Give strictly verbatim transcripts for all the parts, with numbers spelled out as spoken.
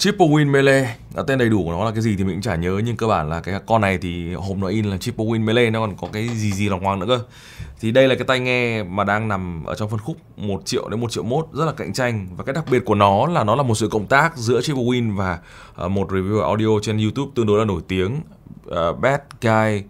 Tripowin Mele, à, tên đầy đủ của nó là cái gì thì mình cũng chả nhớ, nhưng cơ bản là cái con này thì hộp nó in là Tripowin Mele, nó còn có cái gì gì lòng hoàng nữa cơ. Thì đây là cái tai nghe mà đang nằm ở trong phân khúc một triệu đến một triệu mốt, rất là cạnh tranh. Và cái đặc biệt của nó là nó là một sự cộng tác giữa Tripowin và uh, một reviewer audio trên YouTube tương đối là nổi tiếng, uh, Bad guy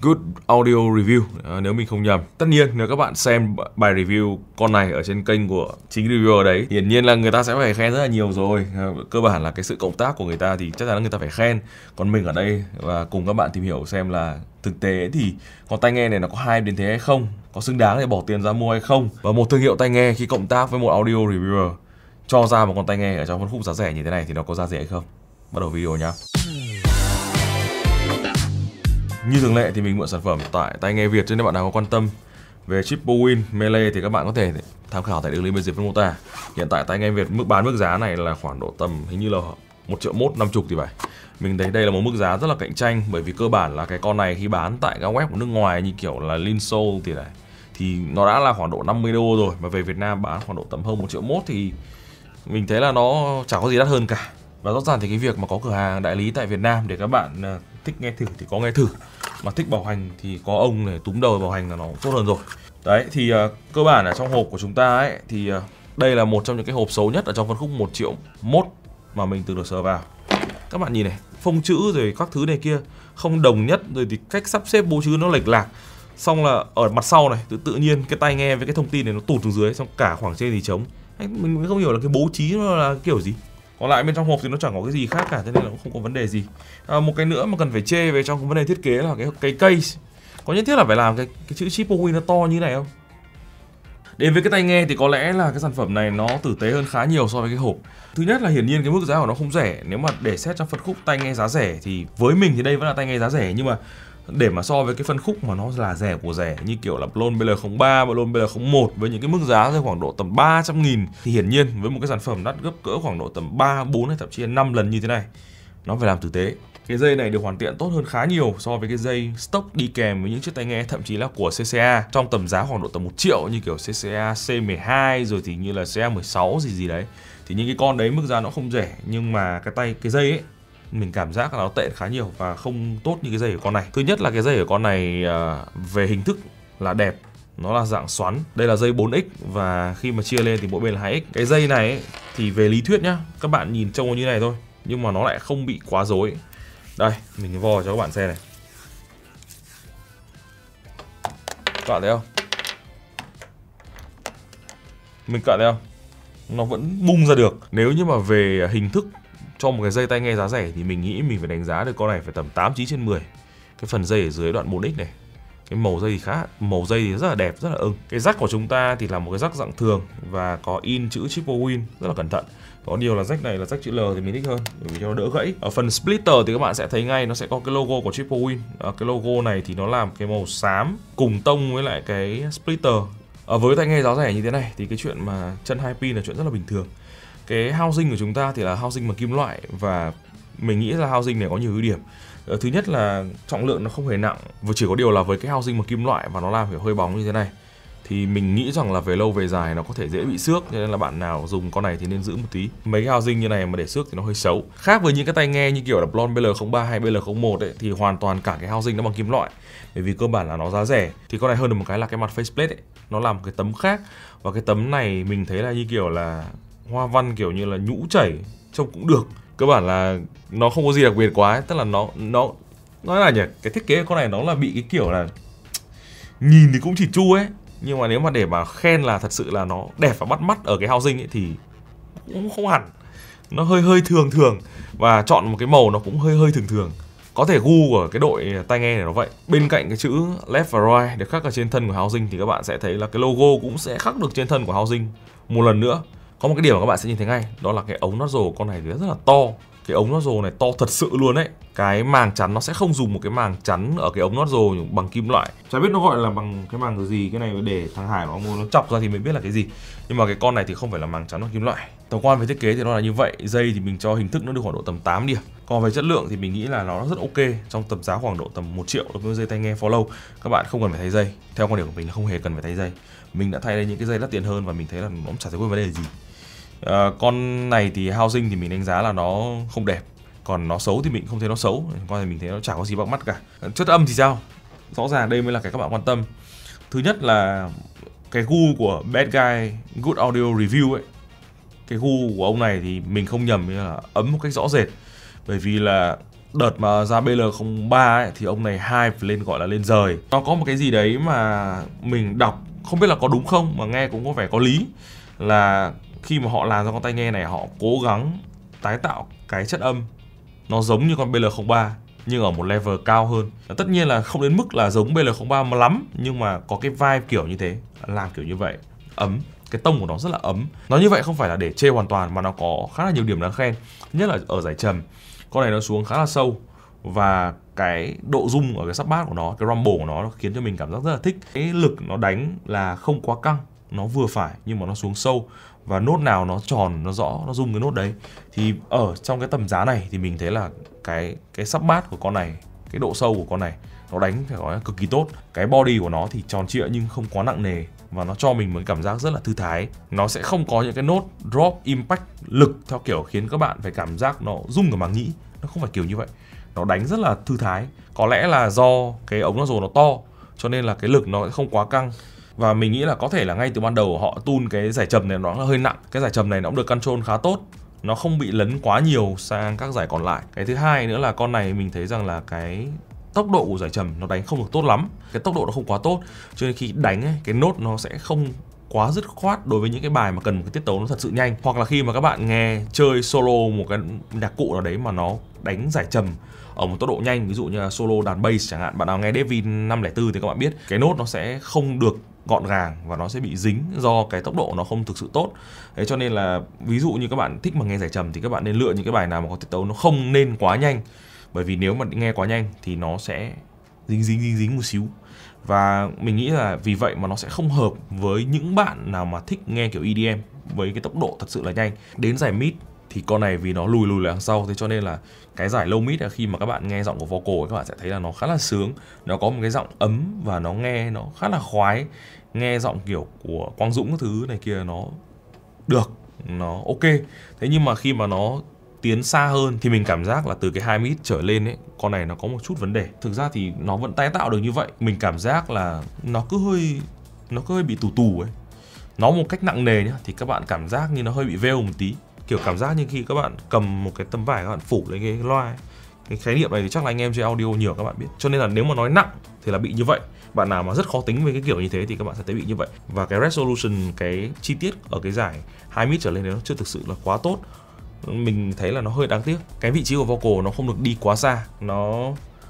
Good audio review, uh, nếu mình không nhầm. Tất nhiên nếu các bạn xem bài review con này ở trên kênh của chính reviewer đấy, hiển nhiên là người ta sẽ phải khen rất là nhiều rồi. uh, Cơ bản là cái sự cộng tác của người ta thì chắc chắn là người ta phải khen. Còn mình ở đây và cùng các bạn tìm hiểu xem là thực tế thì con tai nghe này nó có hype đến thế hay không, có xứng đáng để bỏ tiền ra mua hay không. Và một thương hiệu tai nghe khi cộng tác với một audio reviewer cho ra một con tai nghe ở trong phân khúc giá rẻ như thế này thì nó có ra rẻ hay không. Bắt đầu video nhá. Như thường lệ thì mình mượn sản phẩm tại tai nghe Việt, cho nên bạn nào có quan tâm về Tripowin Mele thì các bạn có thể tham khảo tại đường link bên dưới phần mô tả. Hiện tại tai nghe Việt mức bán mức giá này là khoảng độ tầm hình như là một triệu mốt năm chục thì phải. Mình thấy đây là một mức giá rất là cạnh tranh, bởi vì cơ bản là cái con này khi bán tại các web của nước ngoài như kiểu là Linsoul thì này thì nó đã là khoảng độ năm mươi đô rồi, mà về Việt Nam bán khoảng độ tầm hơn một triệu mốt thì mình thấy là nó chẳng có gì đắt hơn cả. Và rõ ràng thì cái việc mà có cửa hàng đại lý tại Việt Nam để các bạn thích nghe thử thì có nghe thử, mà thích bảo hành thì có ông để túm đầu bảo hành là nó tốt hơn rồi. Đấy thì uh, cơ bản ở trong hộp của chúng ta ấy thì uh, đây là một trong những cái hộp xấu nhất ở trong phân khúc một triệu mốt mà mình từng được sờ vào. Các bạn nhìn này, phông chữ rồi các thứ này kia không đồng nhất, rồi thì cách sắp xếp bố chữ nó lệch lạc. Xong là ở mặt sau này tự tự nhiên cái tai nghe với cái thông tin này nó tụt xuống dưới, xong cả khoảng trên thì trống. Mình không hiểu là cái bố trí nó là kiểu gì. Còn lại bên trong hộp thì nó chẳng có cái gì khác cả, thế nên là cũng không có vấn đề gì. À, một cái nữa mà cần phải chê về trong cái vấn đề thiết kế là cái cái case. Có nhất thiết là phải làm cái cái chữ Tripowin nó to như này không? Đến với cái tai nghe thì có lẽ là cái sản phẩm này nó tử tế hơn khá nhiều so với cái hộp. Thứ nhất là hiển nhiên cái mức giá của nó không rẻ. Nếu mà để xét trong phân khúc tai nghe giá rẻ thì với mình thì đây vẫn là tai nghe giá rẻ, nhưng mà để mà so với cái phân khúc mà nó là rẻ của rẻ như kiểu là Blon B L không ba, Blon B L không một với những cái mức giá rơi khoảng độ tầm ba trăm nghìn thì hiển nhiên với một cái sản phẩm đắt gấp cỡ khoảng độ tầm ba, bốn hay thậm chí là năm lần như thế này, nó phải làm tử tế. Cái dây này được hoàn thiện tốt hơn khá nhiều so với cái dây stock đi kèm với những chiếc tai nghe, thậm chí là của C C A trong tầm giá khoảng độ tầm một triệu như kiểu C C A C mười hai rồi thì như là C A mười sáu gì gì đấy. Thì những cái con đấy mức giá nó không rẻ, nhưng mà cái tay cái dây ấy mình cảm giác là nó tệ khá nhiều và không tốt như cái dây của con này. Thứ nhất là cái dây của con này về hình thức là đẹp, nó là dạng xoắn. Đây là dây bốn x và khi mà chia lên thì mỗi bên là hai x. Cái dây này ấy, thì về lý thuyết nhá, các bạn nhìn trông như này thôi, nhưng mà nó lại không bị quá rối. Đây, mình vò cho các bạn xem này. Các bạn thấy không? Mình cạn thấy không? Nó vẫn bung ra được. Nếu như mà về hình thức cho một cái dây tai nghe giá rẻ thì mình nghĩ mình phải đánh giá được con này phải tầm tám, chín trên mười. Cái phần dây ở dưới đoạn bốn x này, cái màu dây thì khá, màu dây thì rất là đẹp, rất là ưng. Cái rắc của chúng ta thì là một cái rắc dạng thường và có in chữ Tripowin rất là cẩn thận. Có điều là rắc này là rắc chữ L thì mình thích hơn, bởi vì cho nó đỡ gãy. Ở phần splitter thì các bạn sẽ thấy ngay nó sẽ có cái logo của Tripowin. À, cái logo này thì nó làm cái màu xám cùng tông với lại cái splitter. À, với tai nghe giá rẻ như thế này thì cái chuyện mà chân hai pin là chuyện rất là bình thường. Cái housing của chúng ta thì là housing bằng kim loại và mình nghĩ là housing này có nhiều ưu điểm. Thứ nhất là trọng lượng nó không hề nặng, và chỉ có điều là với cái housing bằng kim loại và nó làm kiểu hơi bóng như thế này thì mình nghĩ rằng là về lâu về dài nó có thể dễ bị xước, cho nên là bạn nào dùng con này thì nên giữ một tí. Mấy cái housing như này mà để xước thì nó hơi xấu. Khác với những cái tai nghe như kiểu là Blon B L không ba hay B L không một ấy, thì hoàn toàn cả cái housing nó bằng kim loại. Bởi vì cơ bản là nó giá rẻ thì con này hơn được một cái là cái mặt faceplate ấy, nó làm một cái tấm khác. Và cái tấm này mình thấy là như kiểu là hoa văn kiểu như là nhũ chảy, trông cũng được. Cơ bản là nó không có gì đặc biệt quá ấy. Tức là nó nó nói là nhỉ, cái thiết kế của con này nó là bị cái kiểu là nhìn thì cũng chỉ chu ấy, nhưng mà nếu mà để mà khen là thật sự là nó đẹp và bắt mắt ở cái housing ấy thì cũng không hẳn. Nó hơi hơi thường thường và chọn một cái màu nó cũng hơi hơi thường thường. Có thể gu của cái đội tai nghe này nó vậy. Bên cạnh cái chữ left và right được khắc ở trên thân của housing thì các bạn sẽ thấy là cái logo cũng sẽ khắc được trên thân của housing một lần nữa. Có một cái điểm mà các bạn sẽ nhìn thấy ngay, đó là cái ống nozzle của con này thì rất là to. Cái ống nozzle này to thật sự luôn đấy. Cái màng chắn nó sẽ không dùng một cái màng chắn ở cái ống nozzle bằng kim loại. Chả biết nó gọi là bằng cái màng gì, cái này để thằng Hải nó nó chọc ra thì mới biết là cái gì. Nhưng mà cái con này thì không phải là màng chắn bằng kim loại. Tổng quan về thiết kế thì nó là như vậy. Dây thì mình cho hình thức nó được khoảng độ tầm tám điểm. Còn về chất lượng thì mình nghĩ là nó rất ok, trong tầm giá khoảng độ tầm một triệu đối với dây tai nghe follow. Các bạn không cần phải thay dây. Theo quan điểm của mình là không hề cần phải thay dây. Mình đã thay lên những cái dây đắt tiền hơn và mình thấy là nó cũng chả thấy có vấn đề gì. à, con này thì housing thì mình đánh giá là nó không đẹp, còn nó xấu thì mình không thấy nó xấu, con này mình thấy nó chả có gì bắt mắt cả. Chất âm thì sao? Rõ ràng đây mới là cái các bạn quan tâm. Thứ nhất là cái gu của Bad guy Good audio review ấy, cái gu của ông này thì mình không nhầm là ấm một cách rõ rệt, bởi vì là đợt mà ra B L không ba ấy, thì ông này hype lên gọi là lên rời. Nó có một cái gì đấy mà mình đọc không biết là có đúng không mà nghe cũng có vẻ có lý, là khi mà họ làm ra con tai nghe này họ cố gắng tái tạo cái chất âm nó giống như con B L không ba nhưng ở một level cao hơn. Tất nhiên là không đến mức là giống B L không ba mà lắm, nhưng mà có cái vibe kiểu như thế, làm kiểu như vậy ấm, cái tông của nó rất là ấm. Nó như vậy không phải là để chê hoàn toàn mà nó có khá là nhiều điểm đáng khen. Thứ nhất là ở giải trầm, con này nó xuống khá là sâu và cái độ rung ở cái sub bass của nó, cái rumble của nó, nó khiến cho mình cảm giác rất là thích. Cái lực nó đánh là không quá căng, nó vừa phải nhưng mà nó xuống sâu, và nốt nào nó tròn, nó rõ, nó rung cái nốt đấy. Thì ở trong cái tầm giá này thì mình thấy là cái cái sub bass của con này, cái độ sâu của con này nó đánh phải nói là cực kỳ tốt. Cái body của nó thì tròn trịa nhưng không quá nặng nề, và nó cho mình một cảm giác rất là thư thái. Nó sẽ không có những cái nốt drop impact lực theo kiểu khiến các bạn phải cảm giác nó rung cả màng nhĩ, nó không phải kiểu như vậy. Nó đánh rất là thư thái. Có lẽ là do cái ống nó rồ nó to cho nên là cái lực nó không quá căng. Và mình nghĩ là có thể là ngay từ ban đầu họ tune cái giải trầm này nó là hơi nặng. Cái giải trầm này nó cũng được control khá tốt, nó không bị lấn quá nhiều sang các giải còn lại. Cái thứ hai nữa là con này mình thấy rằng là cái tốc độ của giải trầm nó đánh không được tốt lắm, cái tốc độ nó không quá tốt, cho nên khi đánh ấy, cái nốt nó sẽ không quá dứt khoát đối với những cái bài mà cần một cái tiết tấu nó thật sự nhanh. Hoặc là khi mà các bạn nghe chơi solo một cái nhạc cụ nào đấy mà nó đánh giải trầm ở một tốc độ nhanh, ví dụ như là solo đàn bass chẳng hạn, bạn nào nghe Deep V năm không bốn thì các bạn biết cái nốt nó sẽ không được gọn gàng và nó sẽ bị dính do cái tốc độ nó không thực sự tốt. Thế cho nên là ví dụ như các bạn thích mà nghe giải trầm thì các bạn nên lựa những cái bài nào mà có tiết tấu nó không nên quá nhanh, bởi vì nếu mà nghe quá nhanh thì nó sẽ dính dính dính dính một xíu. Và mình nghĩ là vì vậy mà nó sẽ không hợp với những bạn nào mà thích nghe kiểu E D M với cái tốc độ thật sự là nhanh. Đến giải mid thì con này vì nó lùi lùi lại đằng sau, thế cho nên là cái giải low mid là khi mà các bạn nghe giọng của vocal ấy, các bạn sẽ thấy là nó khá là sướng, nó có một cái giọng ấm và nó nghe nó khá là khoái. Nghe giọng kiểu của Quang Dũng các thứ này kia nó được, nó ok. Thế nhưng mà khi mà nó tiến xa hơn thì mình cảm giác là từ cái hai mid trở lên ấy, con này nó có một chút vấn đề. Thực ra thì nó vẫn tái tạo được như vậy, mình cảm giác là nó cứ hơi nó cứ hơi bị tù tù ấy. Nó một cách nặng nề nhá thì các bạn cảm giác như nó hơi bị veo một tí, kiểu cảm giác như khi các bạn cầm một cái tấm vải các bạn phủ lên cái loa ấy. Cái khái niệm này thì chắc là anh em chơi audio nhiều các bạn biết, cho nên là nếu mà nói nặng thì là bị như vậy. Bạn nào mà rất khó tính về cái kiểu như thế thì các bạn sẽ thấy bị như vậy. Và cái resolution, cái chi tiết ở cái giải hai mid trở lên đấy nó chưa thực sự là quá tốt, mình thấy là nó hơi đáng tiếc. Cái vị trí của vocal nó không được đi quá xa, nó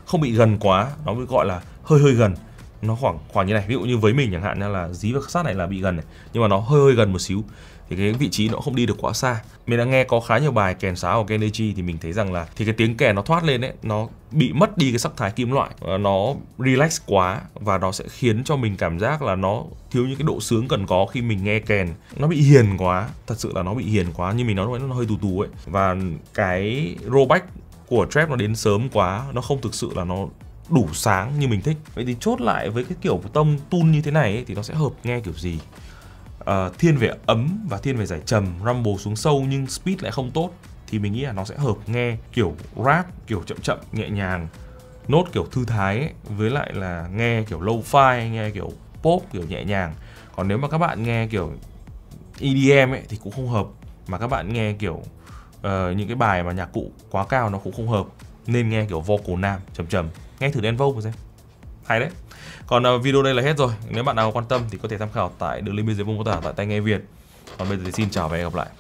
không bị gần quá, nó mới gọi là hơi hơi gần, nó khoảng khoảng như này. Ví dụ như với mình chẳng hạn là dí vào sát này là bị gần này, nhưng mà nó hơi hơi gần một xíu, thì cái vị trí nó không đi được quá xa. Mình đã nghe có khá nhiều bài kèn sáo của Kenichi thì mình thấy rằng là thì cái tiếng kèn nó thoát lên ấy, nó bị mất đi cái sắc thái kim loại, nó relax quá và nó sẽ khiến cho mình cảm giác là nó thiếu những cái độ sướng cần có khi mình nghe kèn. Nó bị hiền quá, thật sự là nó bị hiền quá, như mình nói nó hơi tù tù ấy. Và cái rollback của trap nó đến sớm quá, nó không thực sự là nó đủ sáng như mình thích. Vậy thì chốt lại với cái kiểu tông tune như thế này ấy, thì nó sẽ hợp nghe kiểu gì? À, thiên về ấm và thiên về giải trầm, rumble xuống sâu nhưng speed lại không tốt, thì mình nghĩ là nó sẽ hợp nghe kiểu rap, kiểu chậm chậm, nhẹ nhàng, nốt kiểu thư thái ấy, với lại là nghe kiểu lo-fi, nghe kiểu pop, kiểu nhẹ nhàng. Còn nếu mà các bạn nghe kiểu E D M ấy, thì cũng không hợp, mà các bạn nghe kiểu uh, những cái bài mà nhạc cụ quá cao nó cũng không hợp, nên nghe kiểu vocal nam, trầm trầm. Nghe thử Denvo xem, hay đấy. Còn video đây là hết rồi. Nếu bạn nào quan tâm thì có thể tham khảo tại đường link bên dưới mô tả tại tai nghe Việt. Còn bây giờ thì xin chào và hẹn gặp lại.